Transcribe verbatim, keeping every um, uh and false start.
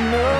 know.